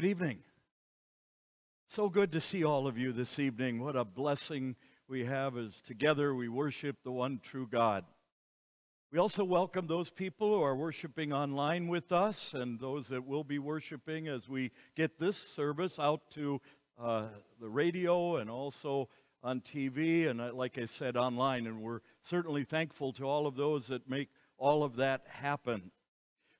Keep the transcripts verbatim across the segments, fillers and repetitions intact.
Good evening. So good to see all of you this evening. What a blessing we have as together we worship the one true God. We also welcome those people who are worshiping online with us and those that will be worshiping as we get this service out to uh, the radio and also on T V and, uh, like I said, online. And we're certainly thankful to all of those that make all of that happen.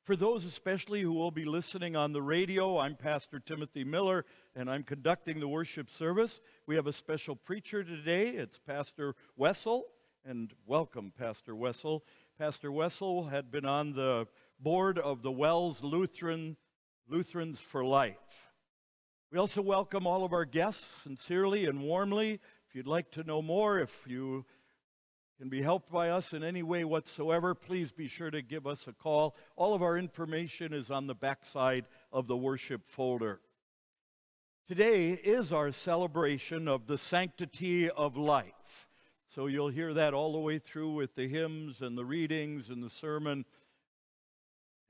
For those especially who will be listening on the radio, I'm Pastor Timothy Miller, and I'm conducting the worship service. We have a special preacher today. It's Pastor Wessel, and welcome, Pastor Wessel. Pastor Wessel had been on the board of the WELS Lutheran, Lutherans for Life. We also welcome all of our guests sincerely and warmly. If you'd like to know more, if you can be helped by us in any way whatsoever, please be sure to give us a call. All of our information is on the backside of the worship folder. Today is our celebration of the sanctity of life. So you'll hear that all the way through with the hymns and the readings and the sermon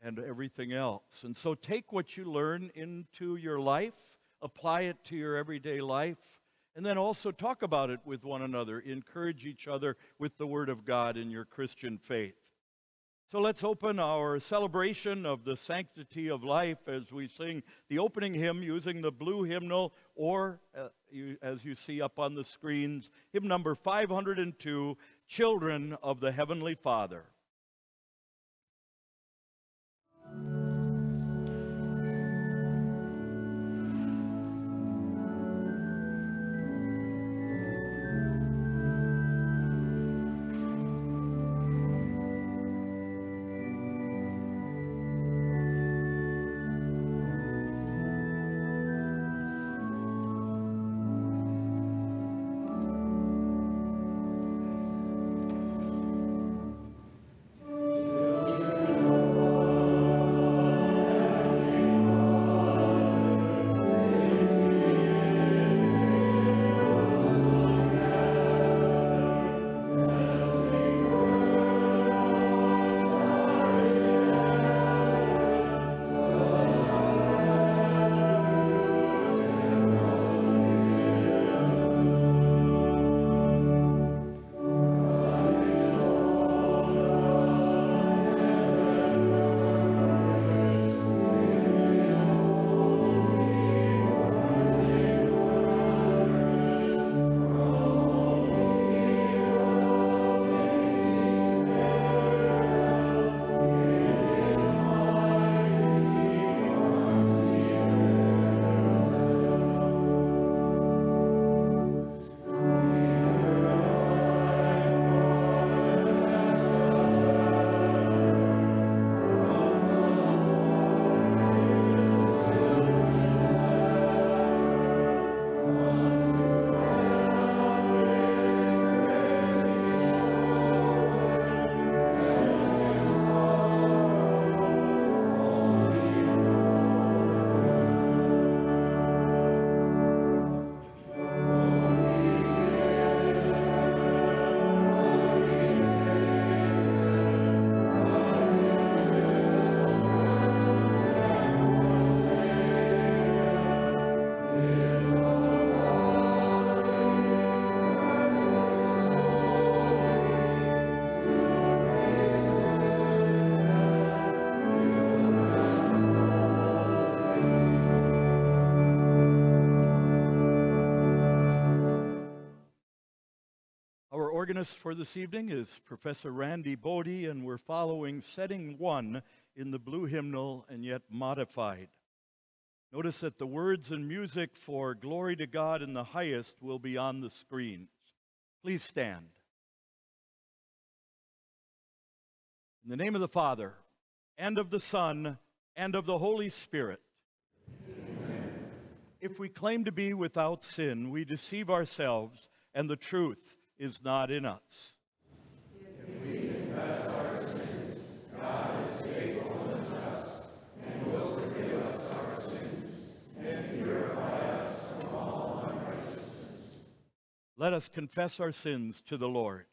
and everything else. And so take what you learn into your life, apply it to your everyday life, and then also talk about it with one another. Encourage each other with the Word of God in your Christian faith. So let's open our celebration of the sanctity of life as we sing the opening hymn using the blue hymnal or uh, You, as you see up on the screens, hymn number five hundred two, Children of the Heavenly Father. Organist for this evening is Professor Randy Bode, and we're following setting one in the blue hymnal and yet modified. Notice that the words and music for Glory to God in the Highest will be on the screens. Please stand. In the name of the Father, and of the Son, and of the Holy Spirit. Amen. If we claim to be without sin, we deceive ourselves, and the truth is not in us. If we confess our sins, God is faithful and just, and will forgive us our sins, and purify us from all unrighteousness. Let us confess our sins to the Lord.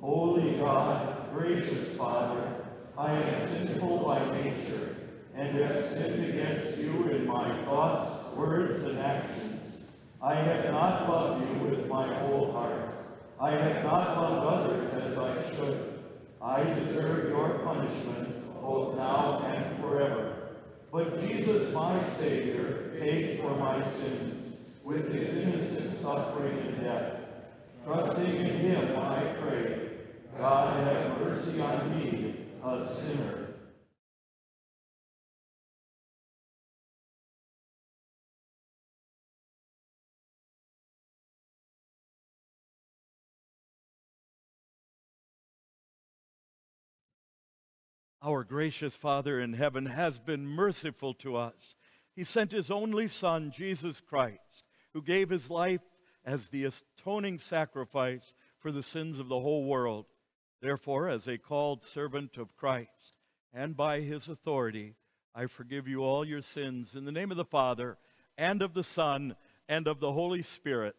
Holy God, gracious Father, I am sinful by nature, and have sinned against you in my thoughts, words, and actions. I have not loved you with my whole heart. I have not loved others as I should. I deserve your punishment, both now and forever. But Jesus, my Savior, paid for my sins with his innocent suffering and death. Trusting in him, I pray, God have mercy on me, a sinner. Our gracious Father in heaven has been merciful to us. He sent his only Son, Jesus Christ, who gave his life as the atoning sacrifice for the sins of the whole world. Therefore, as a called servant of Christ, and by his authority, I forgive you all your sins in the name of the Father, and of the Son, and of the Holy Spirit.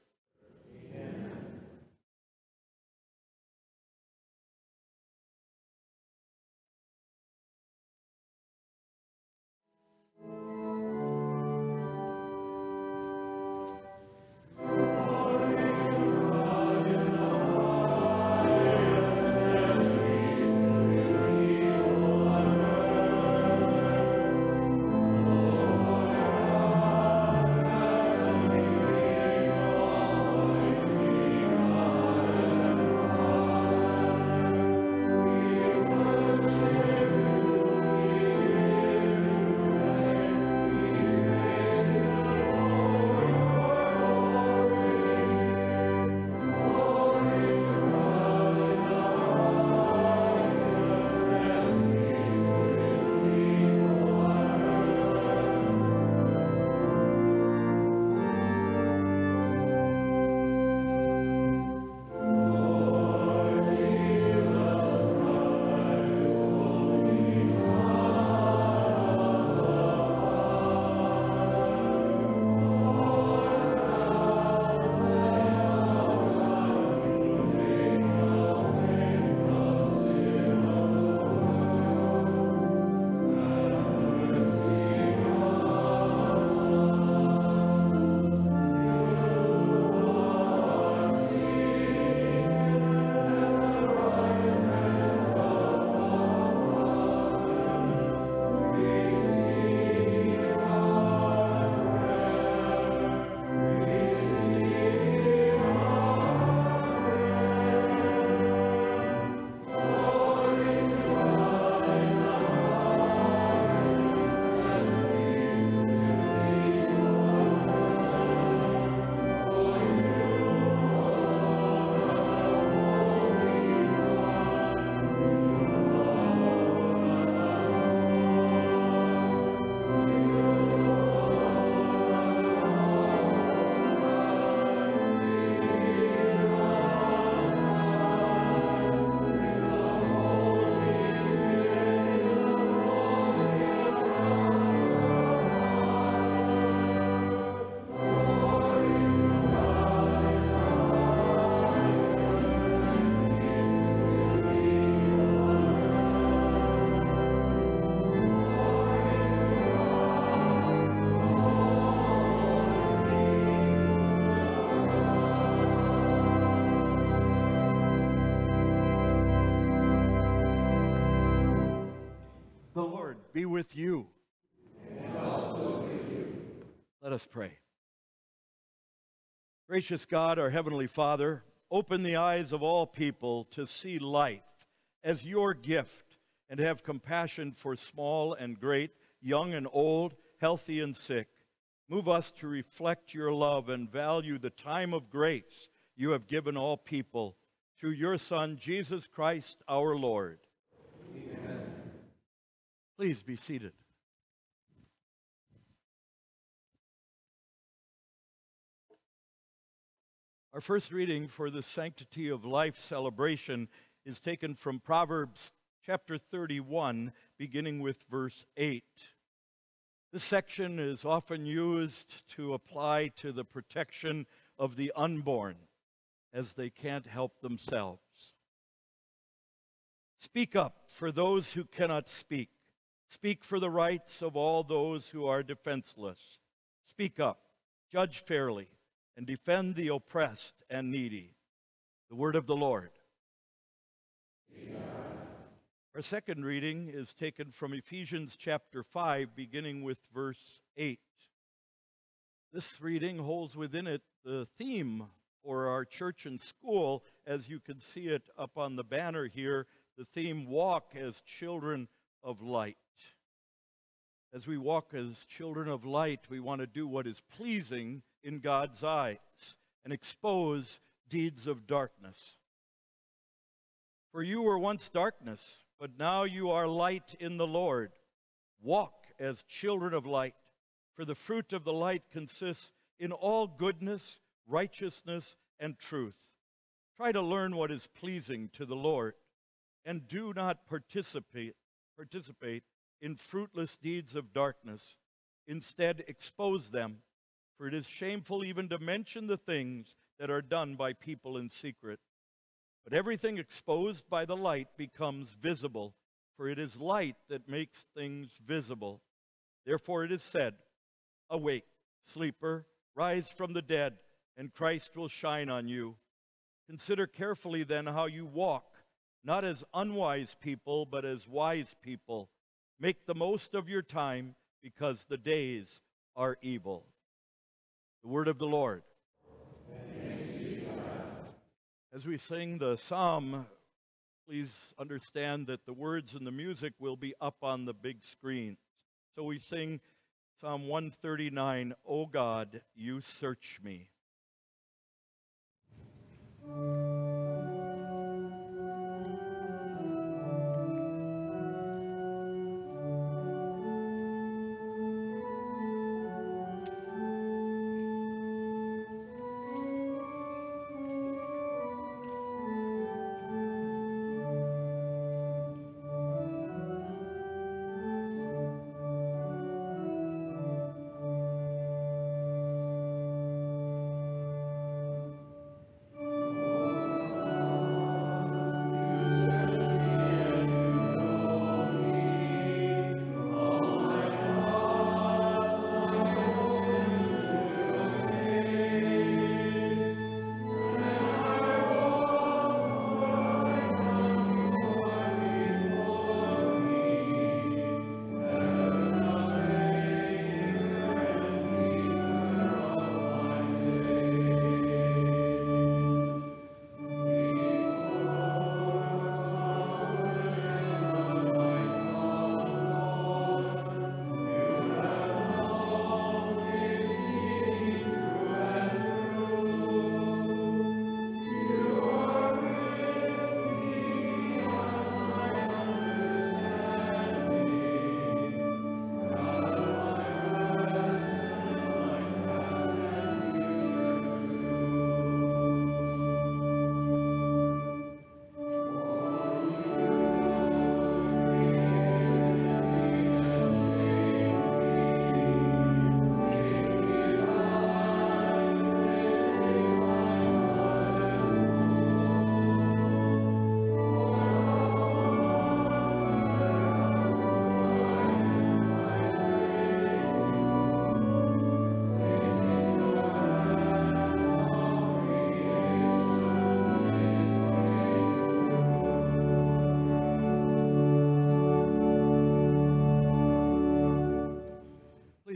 Be with you. And also with you. Let us pray. Gracious God, our Heavenly Father, open the eyes of all people to see life as your gift and have compassion for small and great, young and old, healthy and sick. Move us to reflect your love and value the time of grace you have given all people through your Son, Jesus Christ, our Lord. Please be seated. Our first reading for the Sanctity of Life celebration is taken from Proverbs chapter thirty-one, beginning with verse eight. This section is often used to apply to the protection of the unborn, as they can't help themselves. Speak up for those who cannot speak. Speak for the rights of all those who are defenseless. Speak up, judge fairly, and defend the oppressed and needy. The word of the Lord. Amen. Our second reading is taken from Ephesians chapter five, beginning with verse eight. This reading holds within it the theme for our church and school, as you can see it up on the banner here, the theme, Walk as Children of Light. As we walk as children of light, we want to do what is pleasing in God's eyes and expose deeds of darkness. For you were once darkness, but now you are light in the Lord. Walk as children of light, for the fruit of the light consists in all goodness, righteousness, and truth. Try to learn what is pleasing to the Lord, and do not participate, participate in fruitless deeds of darkness. Instead, expose them, for it is shameful even to mention the things that are done by people in secret. But everything exposed by the light becomes visible, for it is light that makes things visible. Therefore it is said, Awake, sleeper, rise from the dead, and Christ will shine on you. Consider carefully then how you walk, not as unwise people, but as wise people. Make the most of your time, because the days are evil. The word of the Lord. As we sing the psalm, please understand that the words and the music will be up on the big screen. So we sing Psalm one thirty-nine, O God, you search me.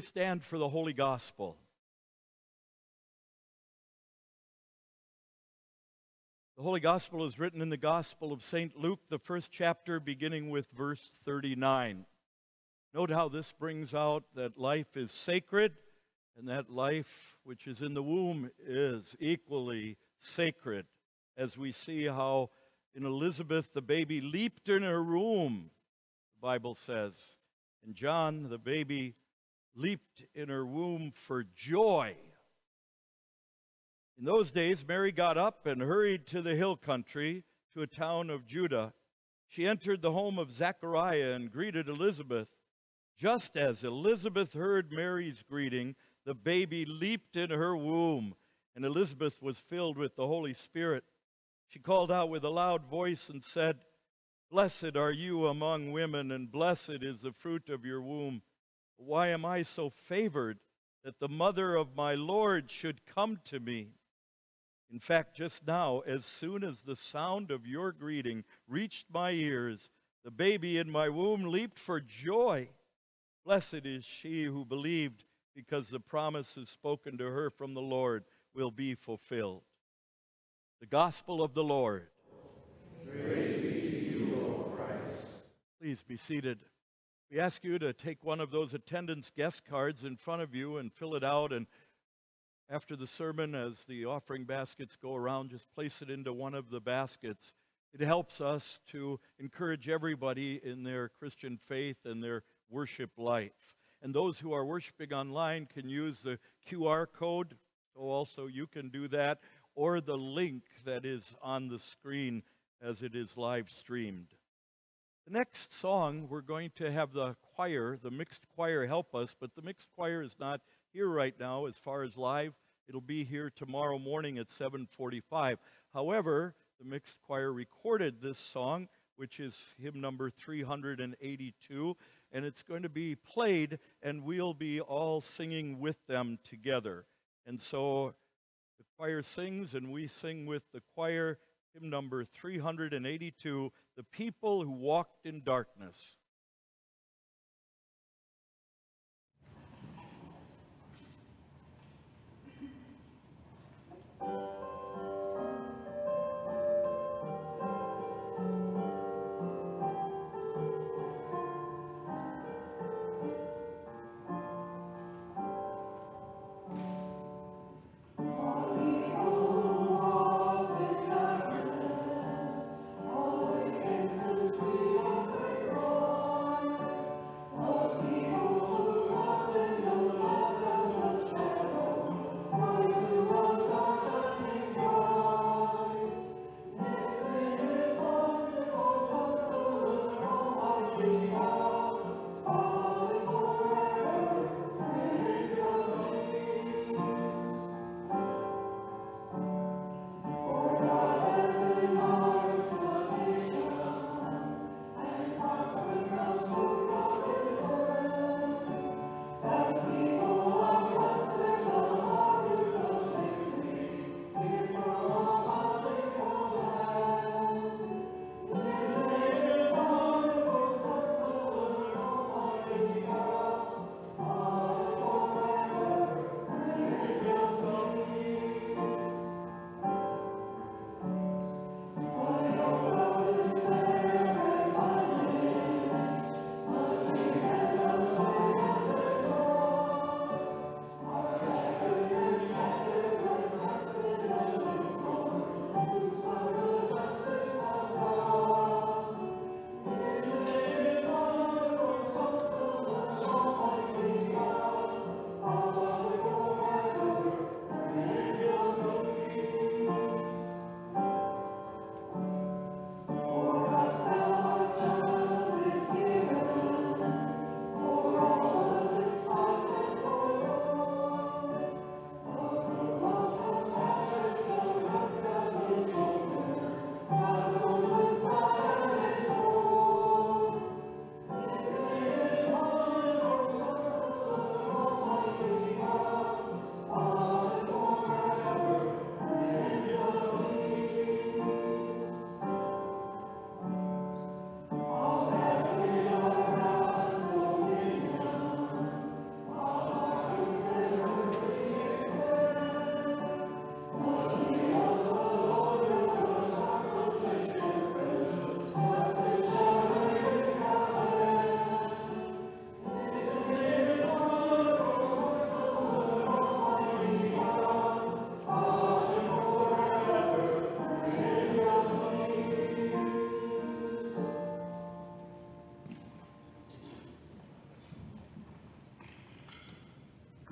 Stand for the Holy Gospel. The Holy Gospel is written in the Gospel of Saint Luke, the first chapter, beginning with verse thirty-nine. Note how this brings out that life is sacred, and that life which is in the womb is equally sacred, as we see how in Elizabeth the baby leaped in her womb, the Bible says. In John, the baby leaped in her womb for joy. In those days, Mary got up and hurried to the hill country, to a town of Judah. She entered the home of Zechariah and greeted Elizabeth. Just as Elizabeth heard Mary's greeting, the baby leaped in her womb, and Elizabeth was filled with the Holy Spirit. She called out with a loud voice and said, Blessed are you among women, and blessed is the fruit of your womb. Why am I so favored that the mother of my Lord should come to me? In fact, just now, as soon as the sound of your greeting reached my ears, the baby in my womb leaped for joy. Blessed is she who believed, because the promises spoken to her from the Lord will be fulfilled. The Gospel of the Lord. Praise be to you, O Christ. Please be seated. We ask you to take one of those attendance guest cards in front of you and fill it out. And after the sermon, as the offering baskets go around, just place it into one of the baskets. It helps us to encourage everybody in their Christian faith and their worship life. And those who are worshiping online can use the Q R code, so also you can do that, or the link that is on the screen as it is live streamed. The next song, we're going to have the choir, the mixed choir, help us, but the mixed choir is not here right now as far as live. It'll be here tomorrow morning at seven forty-five. However, the mixed choir recorded this song, which is hymn number three hundred eighty-two, and it's going to be played, and we'll be all singing with them together. And so the choir sings, and we sing with the choir, hymn number three hundred eighty-two, The People Who Walked in Darkness.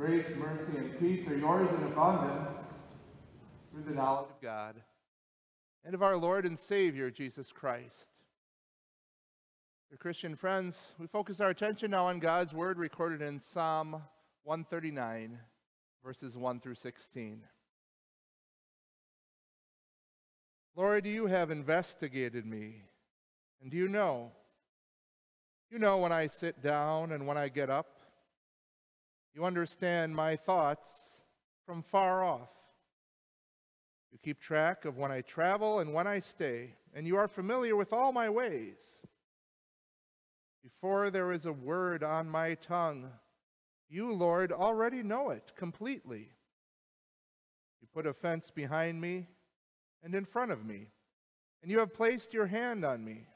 Grace, mercy, and peace are yours in abundance through the knowledge of God and of our Lord and Savior, Jesus Christ. Dear Christian friends, we focus our attention now on God's Word recorded in Psalm one thirty-nine, verses one through sixteen. Lord, you have investigated me And do you know, you know when I sit down and when I get up, you understand my thoughts from far off. You keep track of when I travel and when I stay, and you are familiar with all my ways. Before there is a word on my tongue, you, Lord, already know it completely. You put a fence behind me and in front of me, and you have placed your hand on me.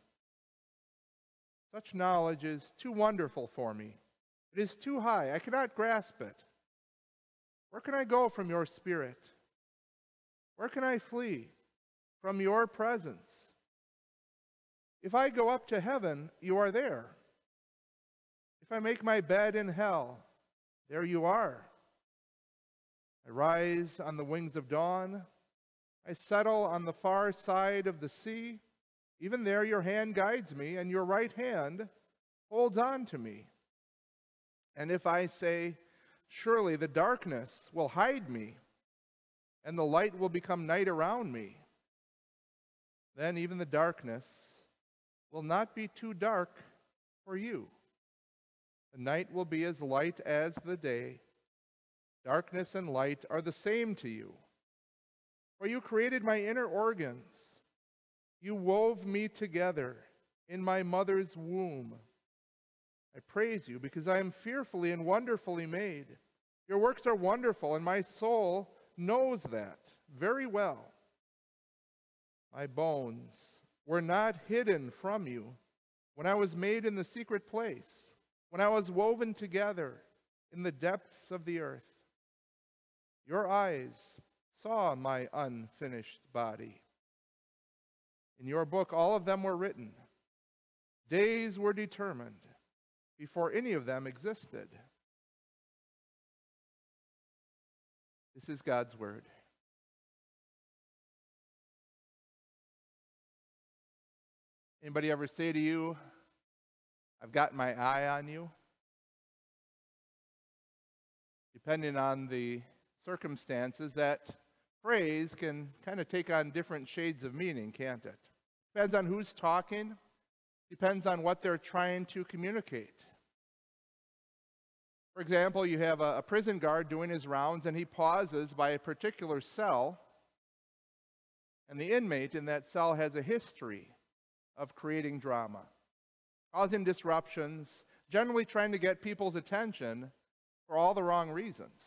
Such knowledge is too wonderful for me. It is too high. I cannot grasp it. Where can I go from your spirit? Where can I flee from your presence? If I go up to heaven, you are there. If I make my bed in hell, there you are. I rise on the wings of dawn. I settle on the far side of the sea. Even there your hand guides me, and your right hand holds on to me. And if I say, surely the darkness will hide me, and the light will become night around me, then even the darkness will not be too dark for you. The night will be as light as the day. Darkness and light are the same to you. For you created my inner organs. You wove me together in my mother's womb. I praise you because I am fearfully and wonderfully made. Your works are wonderful, and my soul knows that very well. My bones were not hidden from you when I was made in the secret place, when I was woven together in the depths of the earth. Your eyes saw my unfinished body. In your book, all of them were written. Days were determined before any of them existed. This is God's word. Anybody ever say to you, I've got my eye on you? Depending on the circumstances, that phrase can kind of take on different shades of meaning, can't it? Depends on who's talking. Depends on what they're trying to communicate. For example, you have a, a prison guard doing his rounds, and he pauses by a particular cell, and the inmate in that cell has a history of creating drama, causing disruptions, generally trying to get people's attention for all the wrong reasons.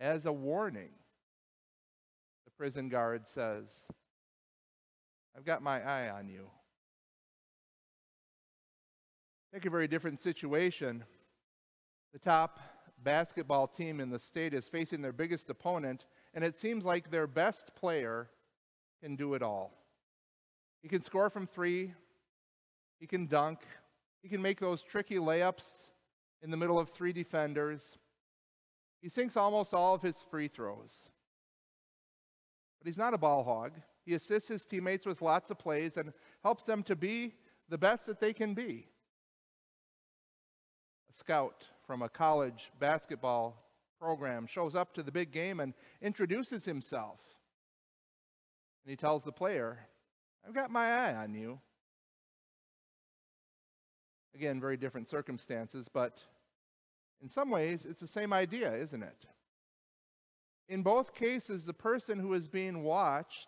As a warning, the prison guard says, I've got my eye on you. Take a very different situation. The top basketball team in the state is facing their biggest opponent, and it seems like their best player can do it all. He can score from three, he can dunk, he can make those tricky layups in the middle of three defenders. He sinks almost all of his free throws. But he's not a ball hog. He assists his teammates with lots of plays and helps them to be the best that they can be. A scout from a college basketball program shows up to the big game and introduces himself. And he tells the player, I've got my eye on you. Again, very different circumstances, but in some ways, it's the same idea, isn't it? In both cases, the person who is being watched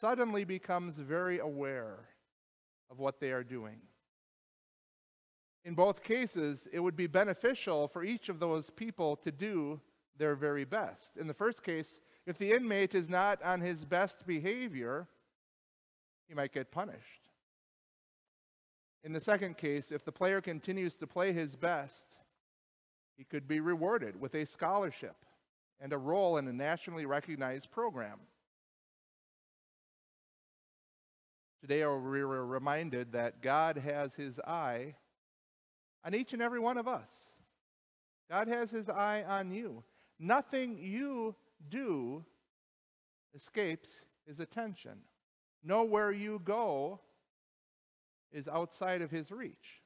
suddenly becomes very aware of what they are doing. In both cases, it would be beneficial for each of those people to do their very best. In the first case, if the inmate is not on his best behavior, he might get punished. In the second case, if the player continues to play his best, he could be rewarded with a scholarship and a role in a nationally recognized program. Today, we're reminded that God has his eye on each and every one of us. God has his eye on you. Nothing you do escapes his attention. Nowhere you go is outside of his reach.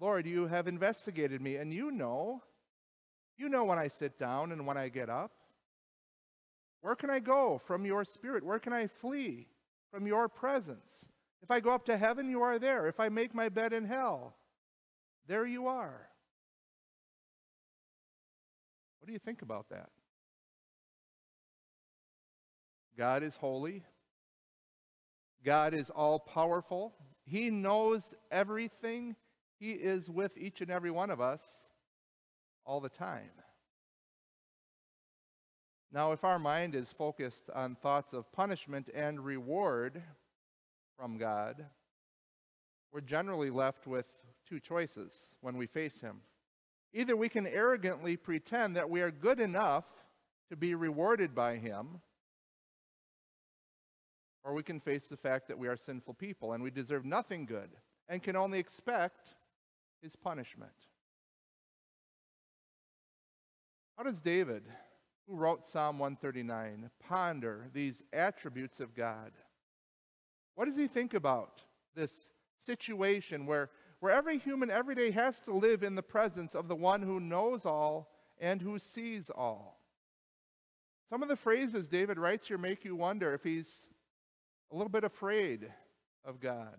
Lord, you have investigated me, and you know, you know when I sit down and when I get up. Where can I go from your spirit? Where can I flee from your presence. If I go up to heaven, you are there. If I make my bed in hell, there you are. What do you think about that? God is holy. God is all-powerful. He knows everything. He is with each and every one of us all the time. Now, if our mind is focused on thoughts of punishment and reward from God, we're generally left with two choices when we face Him. Either we can arrogantly pretend that we are good enough to be rewarded by Him, or we can face the fact that we are sinful people and we deserve nothing good and can only expect His punishment. How does David, who wrote Psalm one thirty-nine, ponder these attributes of God? What does he think about this situation where, where every human every day has to live in the presence of the one who knows all and who sees all? Some of the phrases David writes here make you wonder if he's a little bit afraid of God.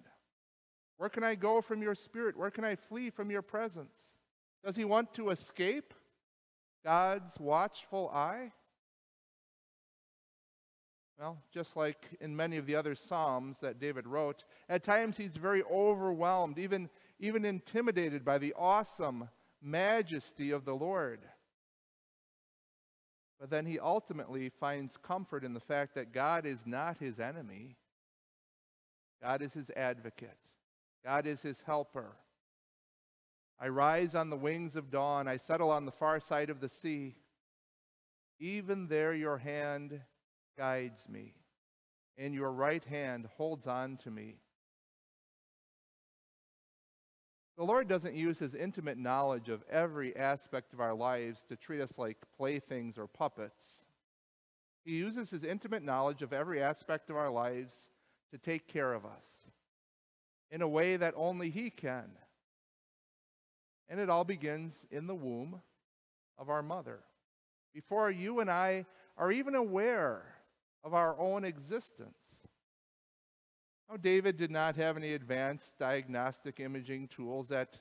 Where can I go from your spirit? Where can I flee from your presence? Does he want to escape God's watchful eye? Well, just like in many of the other Psalms that David wrote, at times he's very overwhelmed, even, even intimidated by the awesome majesty of the Lord. But then he ultimately finds comfort in the fact that God is not his enemy. God is his advocate. God is his helper. I rise on the wings of dawn. I settle on the far side of the sea. Even there your hand guides me, and your right hand holds on to me. The Lord doesn't use his intimate knowledge of every aspect of our lives to treat us like playthings or puppets. He uses his intimate knowledge of every aspect of our lives to take care of us in a way that only he can. And it all begins in the womb of our mother, before you and I are even aware of our own existence. Now, David did not have any advanced diagnostic imaging tools that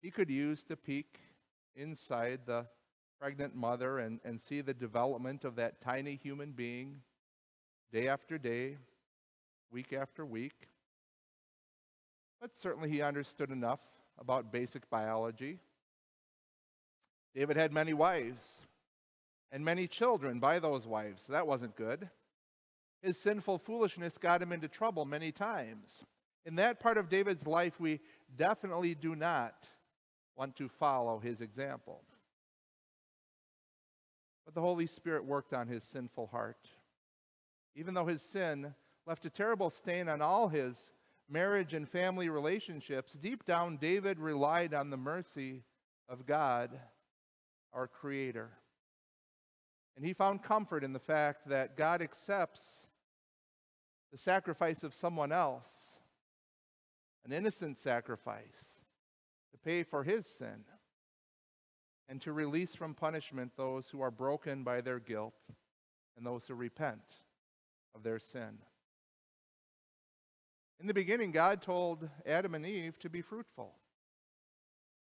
he could use to peek inside the pregnant mother and, and see the development of that tiny human being day after day, week after week. But certainly he understood enough about basic biology. David had many wives and many children by those wives. So that wasn't good. His sinful foolishness got him into trouble many times. In that part of David's life, we definitely do not want to follow his example. But the Holy Spirit worked on his sinful heart. Even though his sin left a terrible stain on all his marriage and family relationships, deep down David relied on the mercy of God, our Creator. And he found comfort in the fact that God accepts the sacrifice of someone else, an innocent sacrifice, to pay for his sin and to release from punishment those who are broken by their guilt and those who repent of their sin. In the beginning, God told Adam and Eve to be fruitful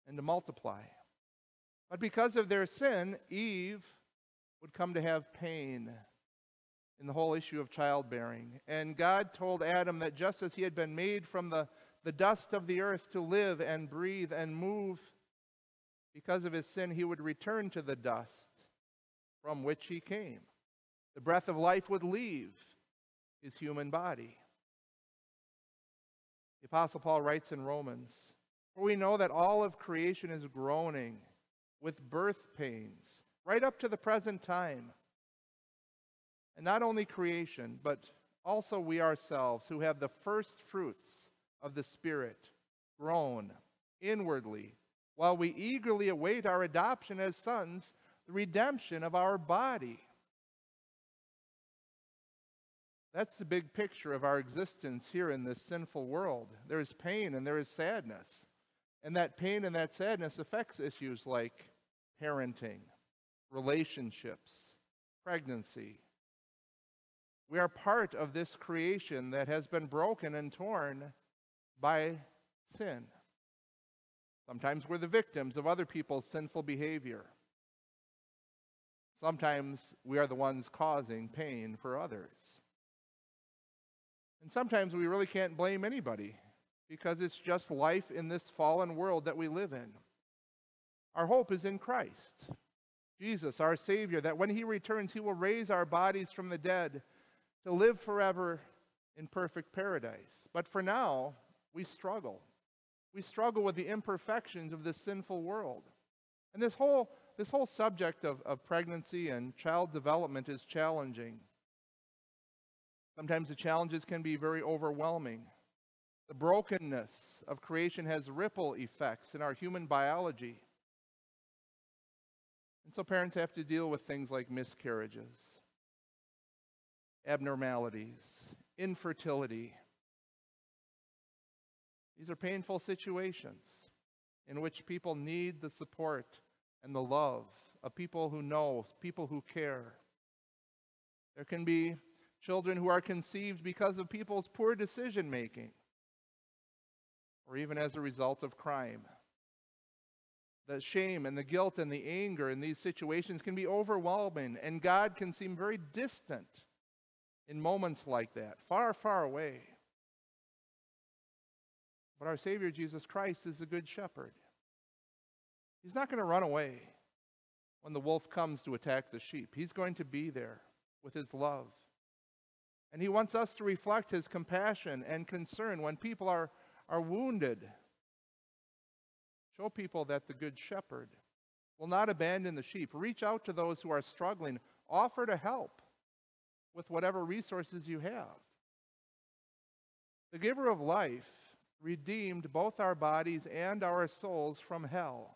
and to multiply. But because of their sin, Eve would come to have pain in the whole issue of childbearing. And God told Adam that just as he had been made from the, the dust of the earth to live and breathe and move, because of his sin, he would return to the dust from which he came. The breath of life would leave his human body. The Apostle Paul writes in Romans, "For we know that all of creation is groaning with birth pains right up to the present time. And not only creation, but also we ourselves, who have the first fruits of the Spirit, groan inwardly, while we eagerly await our adoption as sons, the redemption of our body." That's the big picture of our existence here in this sinful world. There is pain and there is sadness. And that pain and that sadness affects issues like parenting, relationships, pregnancy. We are part of this creation that has been broken and torn by sin. Sometimes we're the victims of other people's sinful behavior. Sometimes we are the ones causing pain for others. And sometimes we really can't blame anybody because it's just life in this fallen world that we live in. Our hope is in Christ, Jesus, our Savior, that when He returns, He will raise our bodies from the dead to live forever in perfect paradise. But for now, we struggle. We struggle with the imperfections of this sinful world. And this whole This whole subject of, of pregnancy and child development is challenging. Sometimes the challenges can be very overwhelming. The brokenness of creation has ripple effects in our human biology. And so parents have to deal with things like miscarriages, abnormalities, infertility. These are painful situations in which people need the support and the love of people who know, people who care. There can be children who are conceived because of people's poor decision-making, or even as a result of crime. The shame and the guilt and the anger in these situations can be overwhelming, and God can seem very distant in moments like that, far, far away. But our Savior Jesus Christ is the Good Shepherd. He's not going to run away when the wolf comes to attack the sheep. He's going to be there with His love. And He wants us to reflect His compassion and concern when people are, are wounded. Show people that the Good Shepherd will not abandon the sheep. Reach out to those who are struggling. Offer to help with whatever resources you have. The giver of life redeemed both our bodies and our souls from hell.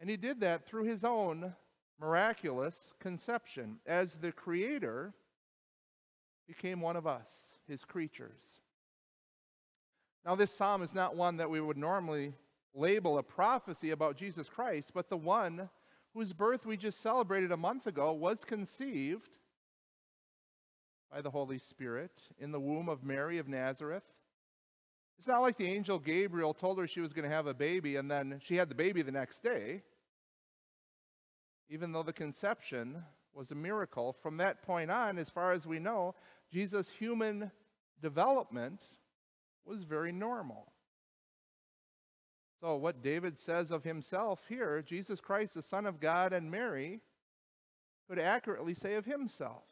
And He did that through His own miraculous conception. As the Creator became one of us, His creatures. Now, this psalm is not one that we would normally label a prophecy about Jesus Christ, but the one whose birth we just celebrated a month ago was conceived by the Holy Spirit in the womb of Mary of Nazareth. It's not like the angel Gabriel told her she was going to have a baby and then she had the baby the next day. Even though the conception was a miracle, from that point on, as far as we know, Jesus' human development was very normal. So what David says of himself here, Jesus Christ, the Son of God and Mary, could accurately say of himself,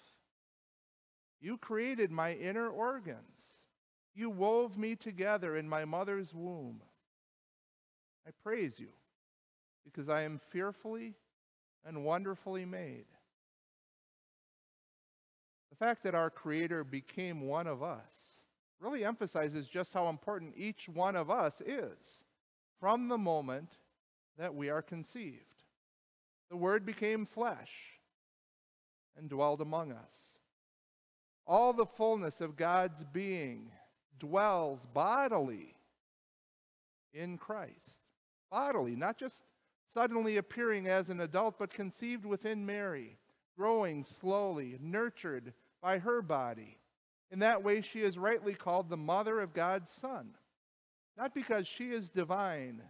"You created my inner organs. You wove me together in my mother's womb. I praise you, because I am fearfully and wonderfully made." The fact that our Creator became one of us really emphasizes just how important each one of us is from the moment that we are conceived. The Word became flesh and dwelled among us. All the fullness of God's being dwells bodily in Christ. Bodily, not just suddenly appearing as an adult, but conceived within Mary, growing slowly, nurtured by her body. In that way, she is rightly called the mother of God's Son. Not because she is divine,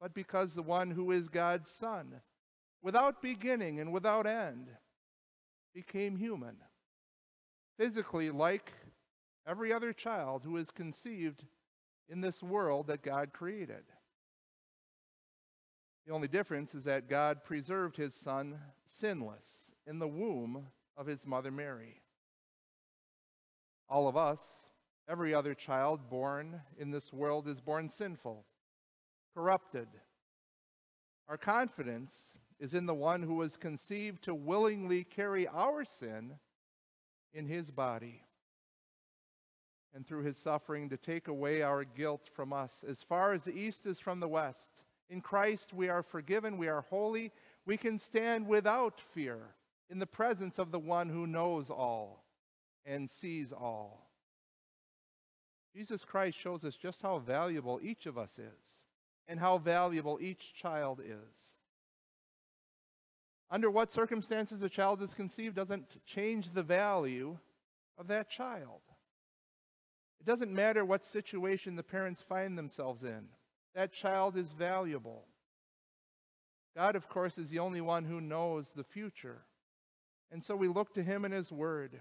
but because the one who is God's Son, without beginning and without end, became human. Physically, like every other child who is conceived in this world that God created. The only difference is that God preserved His Son sinless in the womb of His mother Mary. All of us, every other child born in this world is born sinful, corrupted. Our confidence is in the one who was conceived to willingly carry our sin in His body, and through His suffering to take away our guilt from us. As far as the east is from the west, in Christ we are forgiven, we are holy, we can stand without fear in the presence of the one who knows all and sees all. Jesus Christ shows us just how valuable each of us is, and how valuable each child is. under what circumstances a child is conceived doesn't change the value of that child. It doesn't matter what situation the parents find themselves in. That child is valuable. God, of course, is the only one who knows the future. And so we look to him and his word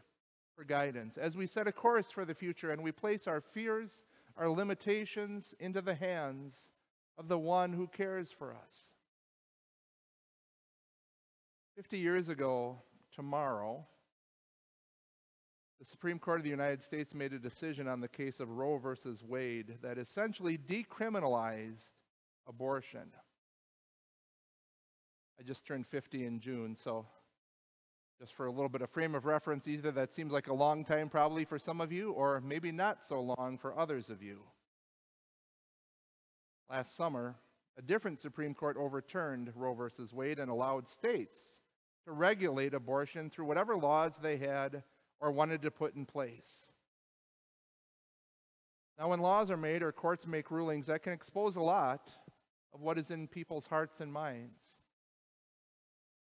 for guidance as we set a course for the future, and we place our fears, our limitations into the hands of the one who cares for us. Fifty years ago tomorrow, the Supreme Court of the United States made a decision on the case of Roe v. Wade that essentially decriminalized abortion. I just turned fifty in June, so just for a little bit of frame of reference, either that seems like a long time probably for some of you, or maybe not so long for others of you. Last summer, a different Supreme Court overturned Roe v. Wade and allowed states to regulate abortion through whatever laws they had or wanted to put in place. Now, when laws are made or courts make rulings, that can expose a lot of what is in people's hearts and minds.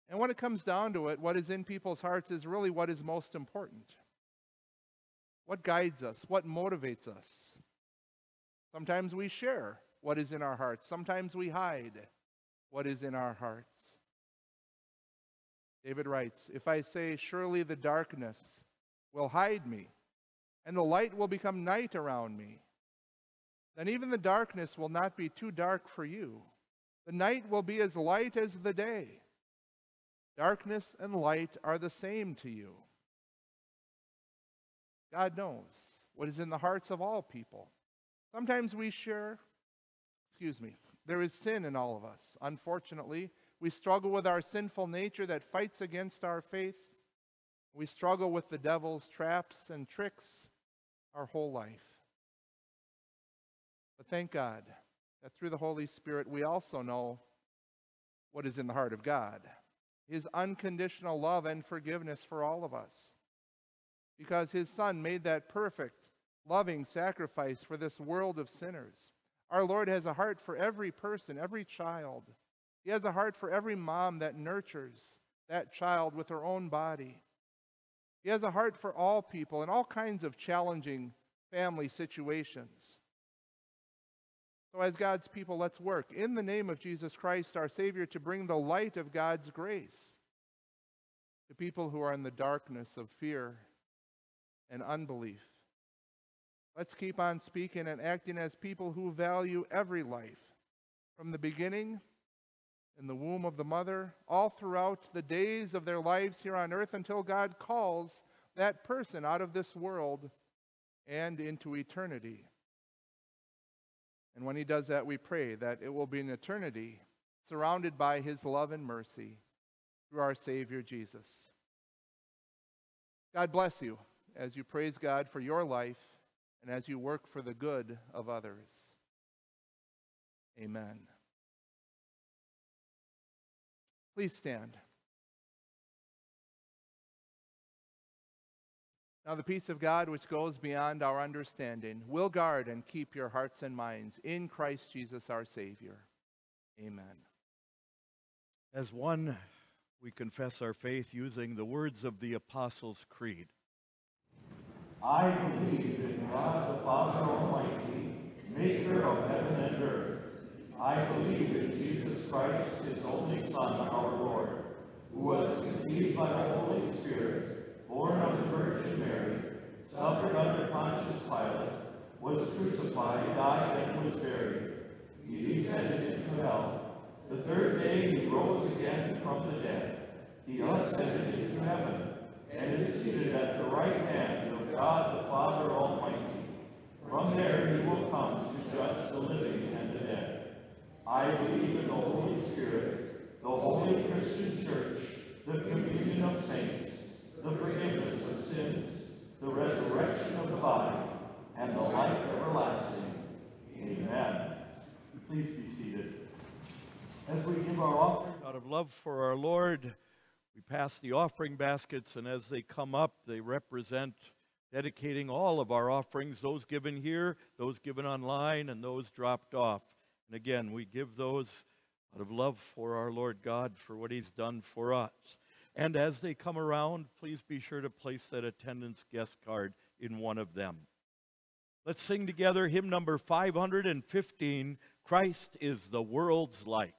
And when it comes down to it, what is in people's hearts is really what is most important. What guides us? What motivates us? Sometimes we share what is in our hearts. Sometimes we hide what is in our hearts. David writes, "If I say, 'Surely the darkness will hide me, and the light will become night around me,' then even the darkness will not be too dark for you. The night will be as light as the day. Darkness and light are the same to you." God knows what is in the hearts of all people. Sometimes we share, excuse me, there is sin in all of us. Unfortunately, we struggle with our sinful nature that fights against our faith. We struggle with the devil's traps and tricks our whole life. But thank God that through the Holy Spirit, we also know what is in the heart of God. His unconditional love and forgiveness for all of us, because his Son made that perfect, loving sacrifice for this world of sinners. Our Lord has a heart for every person, every child. He has a heart for every mom that nurtures that child with her own body. He has a heart for all people in all kinds of challenging family situations. So as God's people, let's work in the name of Jesus Christ, our Savior, to bring the light of God's grace to people who are in the darkness of fear and unbelief. Let's keep on speaking and acting as people who value every life, from the beginning in the womb of the mother, all throughout the days of their lives here on earth, until God calls that person out of this world and into eternity. And when he does that, we pray that it will be an eternity surrounded by his love and mercy through our Savior Jesus. God bless you as you praise God for your life and as you work for the good of others. Amen. Please stand. Now the peace of God, which goes beyond our understanding, will guard and keep your hearts and minds in Christ Jesus our Savior. Amen. As one, we confess our faith using the words of the Apostles' Creed. I believe in God the Father Almighty, maker of heaven and earth. I believe in Jesus Christ, his only Son, our Lord, who was conceived by the Holy Spirit, born of the Virgin Mary, suffered under Pontius Pilate, was crucified, died, and was buried. He descended into hell. The third day he rose again from the dead. He ascended into heaven, and is seated at the right hand of God the Father Almighty. From there he will come to judge the living and the dead. I believe in the Holy Spirit, the holy Christian Church, the communion of saints, the forgiveness of sins, the resurrection of the body, and the life everlasting. Amen. Please be seated. As we give our offering, out of love for our Lord, we pass the offering baskets, and as they come up, they represent dedicating all of our offerings, those given here, those given online, and those dropped off. And again, we give those out of love for our Lord God, for what he's done for us. And as they come around, please be sure to place that attendance guest card in one of them. Let's sing together hymn number five hundred fifteen, Christ is the World's Light.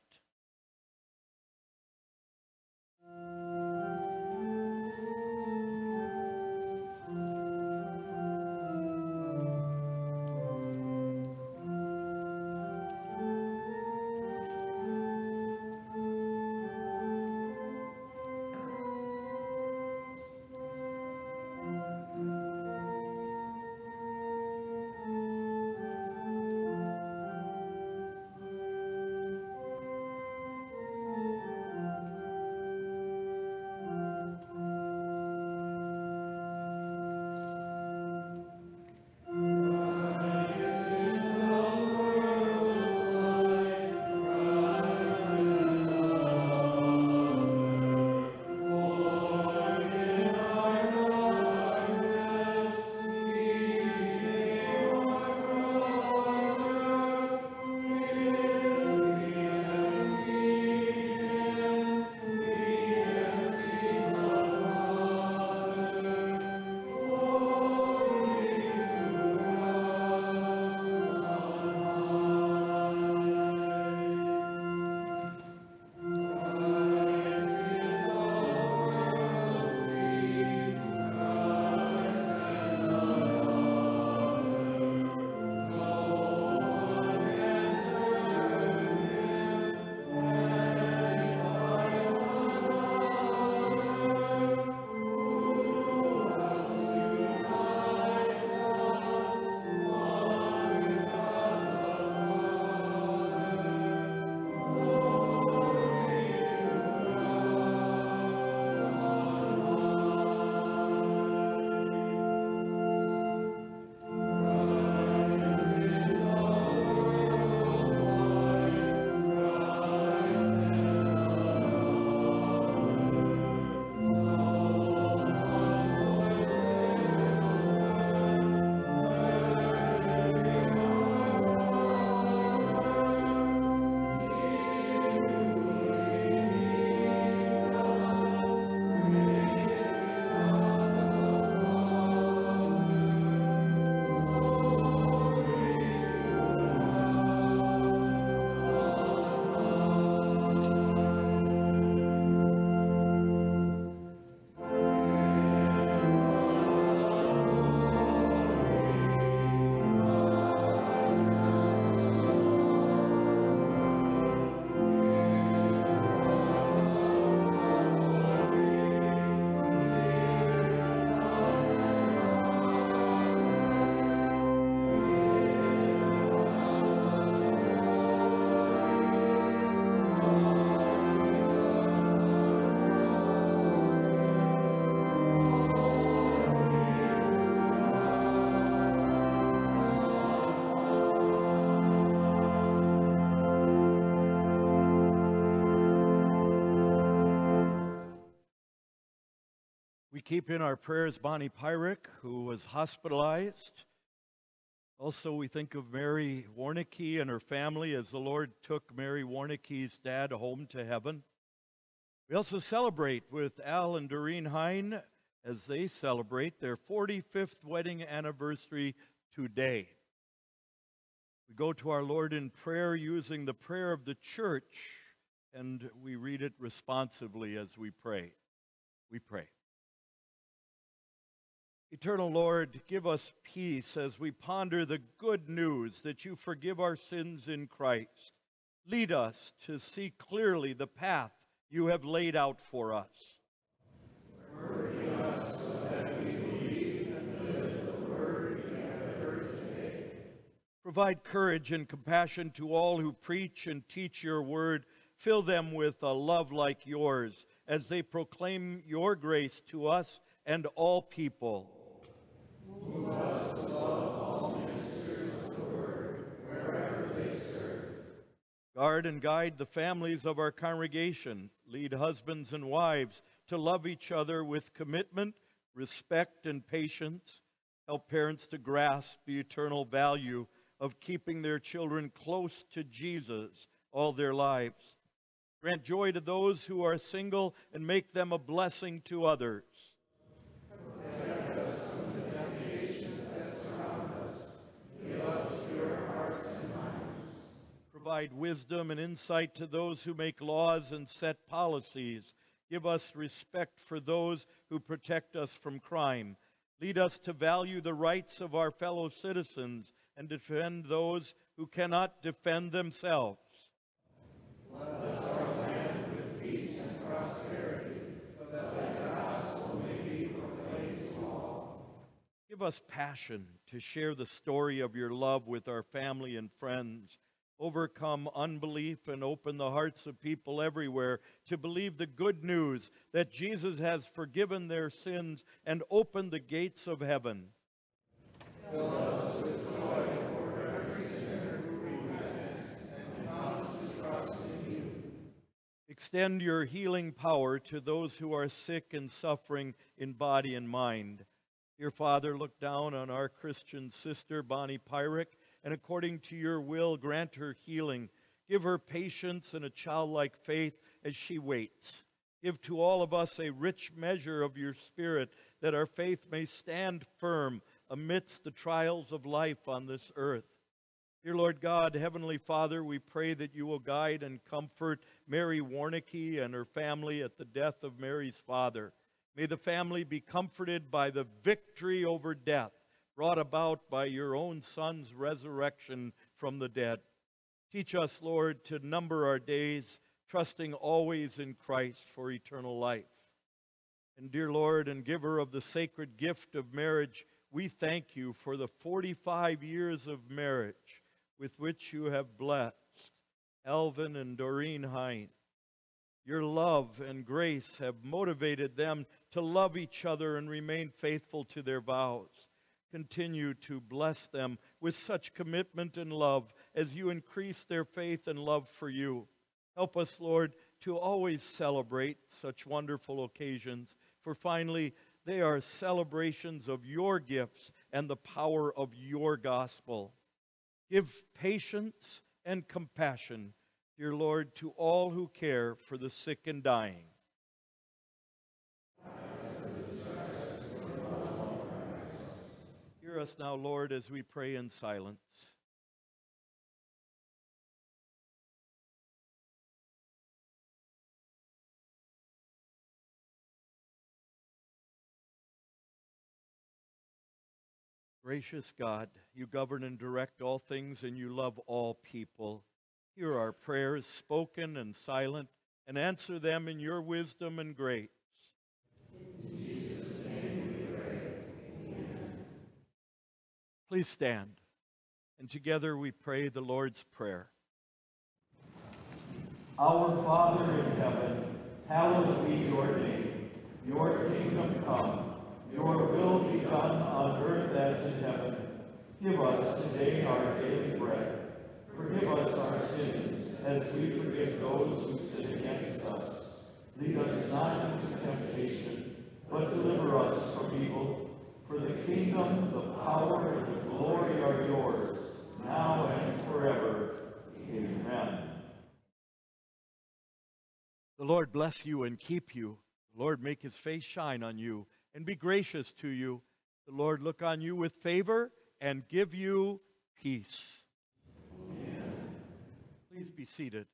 Keep in our prayers Bonnie Pyrick, who was hospitalized. Also, we think of Mary Warnecke and her family as the Lord took Mary Warnecke's dad home to heaven. We also celebrate with Al and Doreen Hine as they celebrate their forty-fifth wedding anniversary today. We go to our Lord in prayer using the prayer of the church, and we read it responsively as we pray. We pray. Eternal Lord, give us peace as we ponder the good news that you forgive our sins in Christ. Lead us to see clearly the path you have laid out for us. Working us so that we believe and live the word we have heard today. Provide courage and compassion to all who preach and teach your word. Fill them with a love like yours as they proclaim your grace to us and all people. Move us to love all ministers of the word, wherever they serve. Guard and guide the families of our congregation. Lead husbands and wives to love each other with commitment, respect, and patience. Help parents to grasp the eternal value of keeping their children close to Jesus all their lives. Grant joy to those who are single and make them a blessing to others. Protect us from the temptations that surround us. Give us pure hearts and minds. Provide wisdom and insight to those who make laws and set policies. Give us respect for those who protect us from crime. Lead us to value the rights of our fellow citizens and defend those who cannot defend themselves. Bless our land with peace and prosperity, so that the gospel may be proclaimed to all. Give us passion to share the story of your love with our family and friends. Overcome unbelief and open the hearts of people everywhere to believe the good news that Jesus has forgiven their sins and opened the gates of heaven. Fill us with joy for every sinner who repents and vows to trust in you. Extend your healing power to those who are sick and suffering in body and mind. Dear Father, look down on our Christian sister, Bonnie Pyrick, and according to your will, grant her healing. Give her patience and a childlike faith as she waits. Give to all of us a rich measure of your Spirit, that our faith may stand firm amidst the trials of life on this earth. Dear Lord God, Heavenly Father, we pray that you will guide and comfort Mary Warnecke and her family at the death of Mary's father. May the family be comforted by the victory over death brought about by your own Son's resurrection from the dead. Teach us, Lord, to number our days, trusting always in Christ for eternal life. And dear Lord and giver of the sacred gift of marriage, we thank you for the forty-five years of marriage with which you have blessed Alvin and Doreen Hine. Your love and grace have motivated them to love each other and remain faithful to their vows. Continue to bless them with such commitment and love as you increase their faith and love for you. Help us, Lord, to always celebrate such wonderful occasions, for finally, they are celebrations of your gifts and the power of your gospel. Give patience and compassion, dear Lord, to all who care for the sick and dying. Hear us now, Lord, as we pray in silence. Gracious God, you govern and direct all things, and you love all people. Hear our prayers, spoken and silent, and answer them in your wisdom and grace. Please stand, and together we pray the Lord's Prayer. Our Father in heaven, hallowed be your name. Your kingdom come, your will be done on earth as in heaven. Give us today our daily bread. Forgive us our sins, as we forgive those who sin against us. Lead us not into temptation, but deliver us from evil. For the kingdom, the power, and the glory are yours, now and forever. Amen. The Lord bless you and keep you. The Lord make his face shine on you and be gracious to you. The Lord look on you with favor and give you peace. Amen. Please be seated.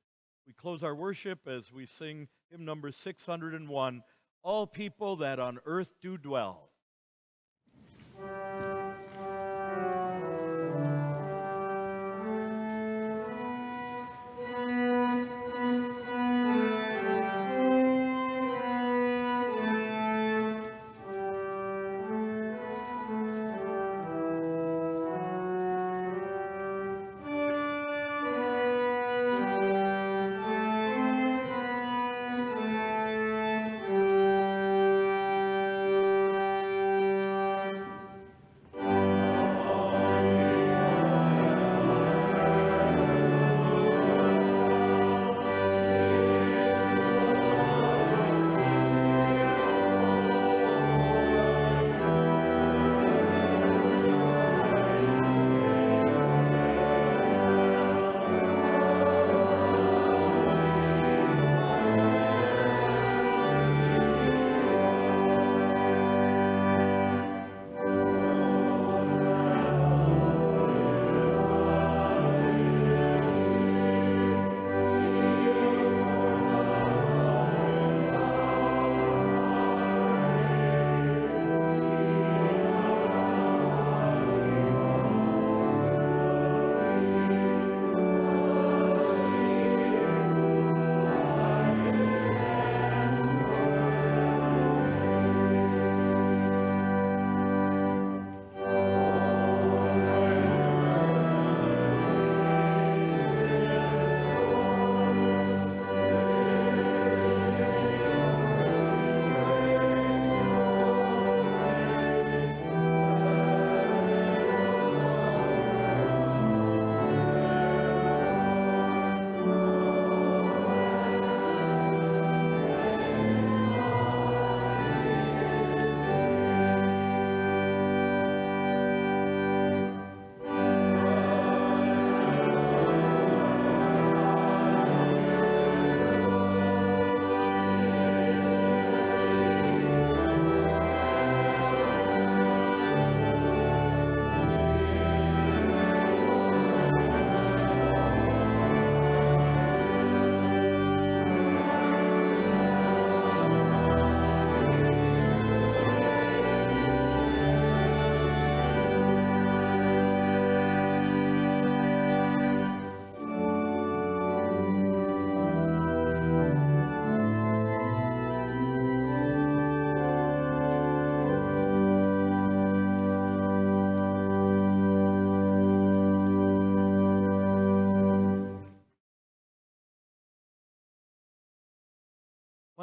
We close our worship as we sing hymn number six hundred and one, All People That on Earth Do Dwell.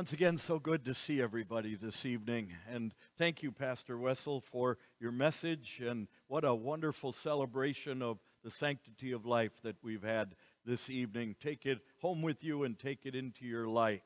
Once again, so good to see everybody this evening, and thank you, Pastor Wessel, for your message, and what a wonderful celebration of the sanctity of life that we've had this evening. Take it home with you and take it into your life.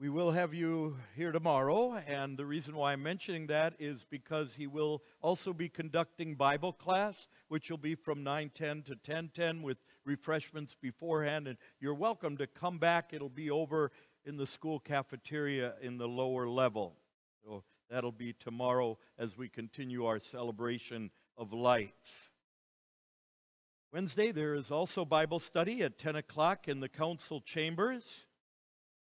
We will have you here tomorrow, and the reason why I'm mentioning that is because he will also be conducting Bible class, which will be from nine ten to ten ten with refreshments beforehand, and you're welcome to come back. It'll be over in the school cafeteria in the lower level. So that'll be tomorrow as we continue our celebration of life. Wednesday, there is also Bible study at ten o'clock in the council chambers.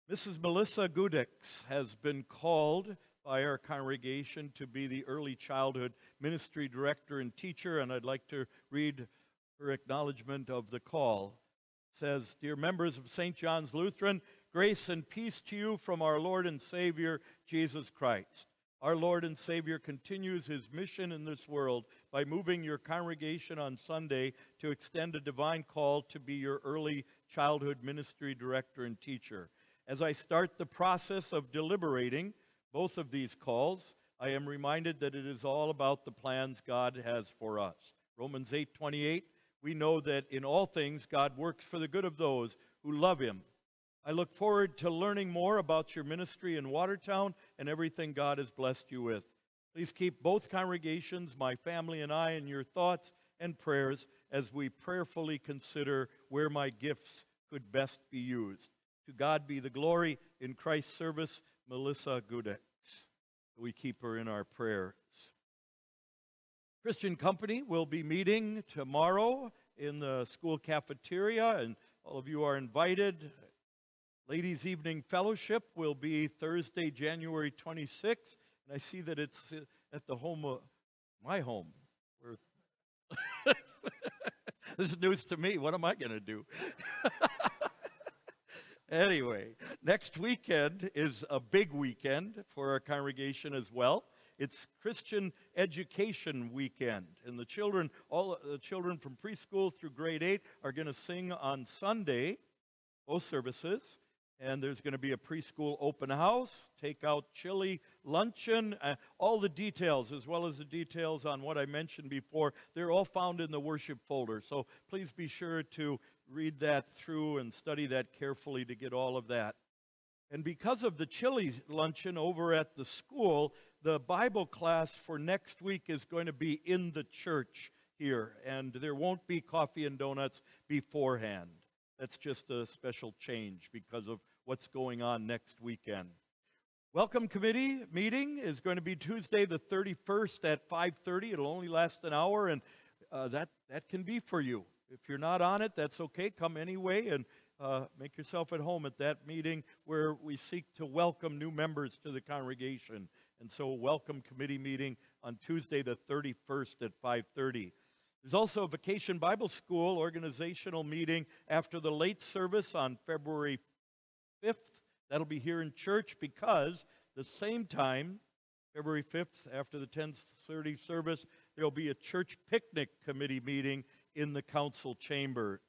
Missus Melissa Gudix has been called by our congregation to be the early childhood ministry director and teacher, and I'd like to read her acknowledgement of the call. It says, "Dear members of Saint John's Lutheran, grace and peace to you from our Lord and Savior, Jesus Christ. Our Lord and Savior continues his mission in this world by moving your congregation on Sunday to extend a divine call to be your early childhood ministry director and teacher. As I start the process of deliberating both of these calls, I am reminded that it is all about the plans God has for us. Romans eight twenty-eight, we know that in all things God works for the good of those who love him. I look forward to learning more about your ministry in Watertown and everything God has blessed you with. Please keep both congregations, my family and I, in your thoughts and prayers as we prayerfully consider where my gifts could best be used. To God be the glory in Christ's service, Melissa Gudix." We keep her in our prayers. Christian Company will be meeting tomorrow in the school cafeteria, and all of you are invited. Ladies' Evening Fellowship will be Thursday, January twenty-sixth, and I see that it's at the home of my home. This is news to me. What am I going to do? Anyway, next weekend is a big weekend for our congregation as well. It's Christian Education Weekend, and the children, all the children from preschool through grade eight, are going to sing on Sunday, both services. And there's going to be a preschool open house, takeout chili, luncheon, uh, all the details, as well as the details on what I mentioned before. They're all found in the worship folder. So please be sure to read that through and study that carefully to get all of that. And because of the chili luncheon over at the school, the Bible class for next week is going to be in the church here. And there won't be coffee and donuts beforehand. That's just a special change because of what's going on next weekend. Welcome Committee meeting is going to be Tuesday the thirty-first at five thirty. It'll only last an hour, and uh, that, that can be for you. If you're not on it, that's okay. Come anyway and uh, make yourself at home at that meeting where we seek to welcome new members to the congregation. And so Welcome Committee meeting on Tuesday the thirty-first at five thirty. There's also a Vacation Bible School organizational meeting after the late service on February fifth. That'll be here in church because the same time, February fifth, after the ten thirty service, there'll be a church picnic committee meeting in the council chambers.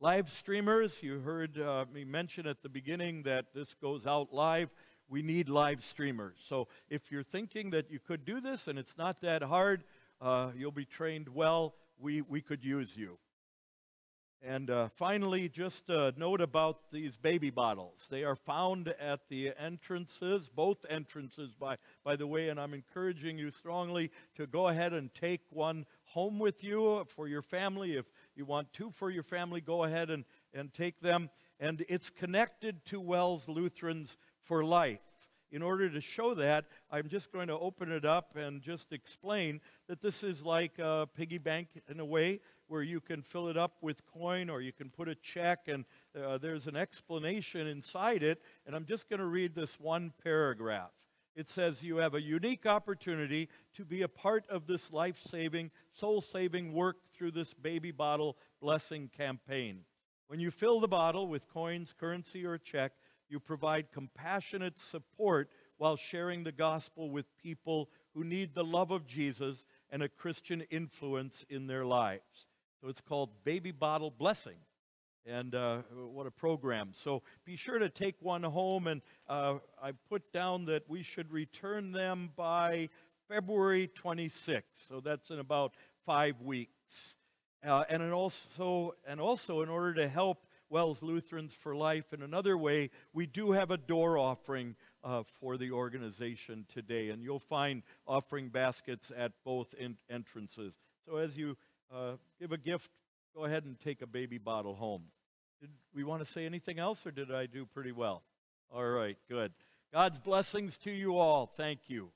Live streamers, you heard uh, me mention at the beginning that this goes out live. We need live streamers. So if you're thinking that you could do this and it's not that hard, Uh, you'll be trained well. We, we could use you. And uh, finally, just a note about these baby bottles. They are found at the entrances, both entrances, by, by the way, and I'm encouraging you strongly to go ahead and take one home with you for your family. If you want two for your family, go ahead and, and take them. And it's connected to W E L S Lutherans for Life. In order to show that, I'm just going to open it up and just explain that this is like a piggy bank in a way, where you can fill it up with coin or you can put a check, and uh, there's an explanation inside it, and I'm just going to read this one paragraph. It says, "You have a unique opportunity to be a part of this life-saving, soul-saving work through this baby bottle blessing campaign. When you fill the bottle with coins, currency, or a check, you provide compassionate support while sharing the gospel with people who need the love of Jesus and a Christian influence in their lives." So it's called Baby Bottle Blessing. And uh, what a program. So be sure to take one home. And uh, I put down that we should return them by February twenty-sixth. So that's in about five weeks. Uh, and, it also, and also in order to help WELS Lutherans for Life in another way, we do have a door offering uh, for the organization today. And you'll find offering baskets at both in entrances. So as you uh, give a gift, go ahead and take a baby bottle home. Did we want to say anything else, or did I do pretty well? All right, good. God's blessings to you all. Thank you.